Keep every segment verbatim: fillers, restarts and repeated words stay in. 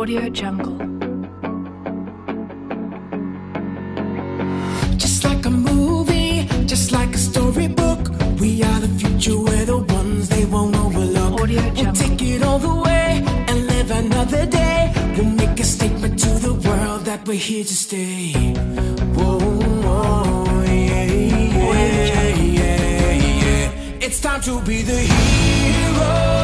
AudioJungle. Just like a movie, just like a storybook, we are the future, we're the ones they won't overlook. We'll take it all the way and live another day. We'll make a statement to the world that we're here to stay. Whoa, whoa, yeah, yeah, yeah, yeah. It's time to be the hero.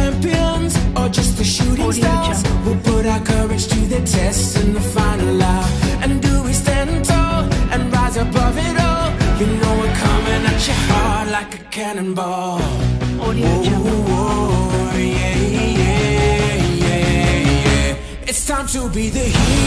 Champions or just the shooting stars, we'll put our courage to the test in the final hour. And do we stand tall and rise above it all? You know we're coming at your heart like a cannonball. Oh, oh, yeah, yeah, yeah, yeah. It's time to be the hero.